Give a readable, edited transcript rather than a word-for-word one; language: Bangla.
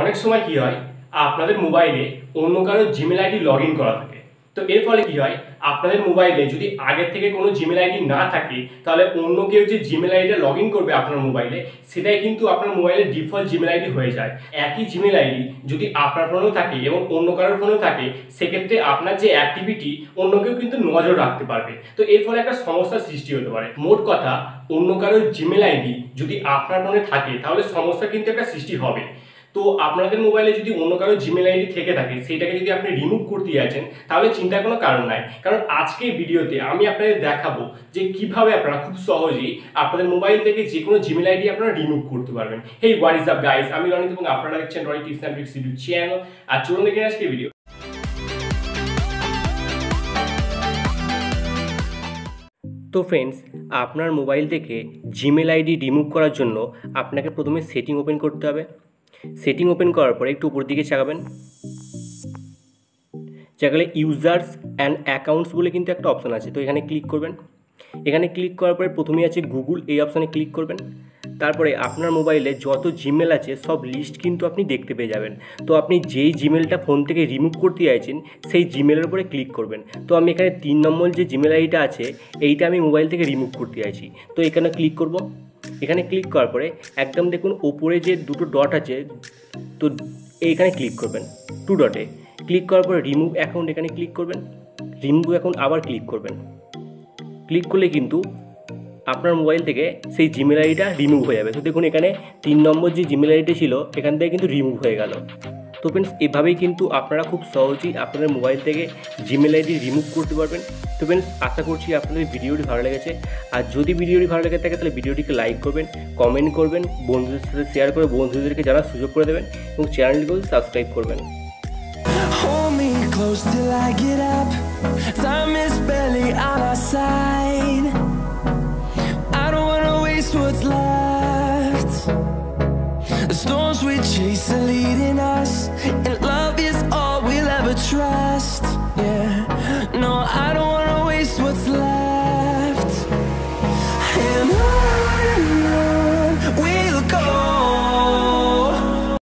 অনেক সময় কি হয় আপনাদের মোবাইলে অন্য কারো জিমেল আইডি লগইন করা থাকে। তো এর ফলে কি হয় আপনাদের মোবাইলে যদি আগে থেকে কোনো জিমেল আইডি না থাকে তাহলে অন্য কেউ যে জিমেল আইডিটা লগইন করবে আপনার মোবাইলে সেটাই কিন্তু আপনার মোবাইলে ডিফল্ট জিমেল আইডি হয়ে যায়। একই জিমেল আইডি যদি আপনার ফোনেও থাকে এবং অন্য কারোর ফোনেও থাকে সেক্ষেত্রে আপনার যে অ্যাক্টিভিটি অন্য কেউ কিন্তু নজর রাখতে পারবে। তো এর ফলে একটা সমস্যার সৃষ্টি হতে পারে। মোট কথা অন্য কারোর জিমেল আইডি যদি আপনার ফোনে থাকে তাহলে সমস্যা কিন্তু একটা সৃষ্টি হবে। তো আপনাদের মোবাইলে যদি অন্য কারো জিমেল আইডি থেকে থাকে সেটাকে যদি আপনি রিমুভ করতে যাচ্ছেন তাহলে চিন্তার কোনো কারণ নাই, কারণ আজকের ভিডিওতে আমি আপনাদের দেখাবো যে কিভাবে আপনারা খুব সহজেই আপনাদের মোবাইল থেকে যে কোনো জিমেল আইডি আপনারা রিমুভ করতে পারবেন। Hey what is up guys, আমি রনিত এবং আপনারা দেখছেন Roni tips and tricks YouTube channel. আর চলুন দেখে আজকে ভিডিও। তো ফ্রেন্ডস, আপনার মোবাইল থেকে জিমেল আইডি রিমুভ করার জন্য আপনাকে প্রথমে সেটিং ওপেন করতে হবে। সেটিং ওপেন করার পরে একটু উপর দিকে চাগাবেন, চাগালে ইউজার্স অ্যান্ড অ্যাকাউন্টস বলে কিন্তু একটা অপশান আছে। তো এখানে ক্লিক করবেন। এখানে ক্লিক করার পরে প্রথমেই আছে গুগল, এই অপশানে ক্লিক করবেন। তারপরে আপনার মোবাইলে যত জিমেল আছে সব লিস্ট কিন্তু আপনি দেখতে পেয়ে যাবেন। তো আপনি যেই জিমেলটা ফোন থেকে রিমুভ করতে চাইছেন সেই জিমেলের উপরে ক্লিক করবেন। তো আমি এখানে 3 নম্বর যে জিমেল আইডিটা আছে এইটা আমি মোবাইল থেকে রিমুভ করতে চাইছি, তো এখানে ক্লিক করব। এখানে ক্লিক করার পরে একদম দেখুন ওপরে যে 2টো ডট আছে, তো এইখানে ক্লিক করবেন 2 ডটে। ক্লিক করার পরে রিমুভ অ্যাকাউন্ট এখানে ক্লিক করবেন। রিমুভ অ্যাকাউন্ট আবার ক্লিক করবেন। ক্লিক করলে কিন্তু আপনার মোবাইল থেকে সেই জিমেল আইডিটা রিমুভ হয়ে যাবে। তো দেখুন এখানে 3 নম্বর যে জিমেল আইডিটা ছিল এখান থেকে কিন্তু রিমুভ হয়ে গেল। তো ফ্রেন্ডস, এভাবেই কিন্তু আপনারা খুব সহজেই আপনাদের মোবাইল থেকে জিমেল আইডি রিমুভ করতে পারবেন। তো ফ্রেন্ডস, আশা করছি আপনাদের ভিডিওটি ভালো লেগেছে। আর যদি ভিডিওটি ভালো লেগে থাকে তাহলে ভিডিওটিকে লাইক করবেন, কমেন্ট করবেন, বন্ধুদের সাথে শেয়ার করে বন্ধুদেরকে জানার সুযোগ করে দেবেন এবং চ্যানেলটিকেও সাবস্ক্রাইব করবেন। The storms we chase are leading us, and love is all we'll ever trust. Yeah, no, I don't wanna waste what's left.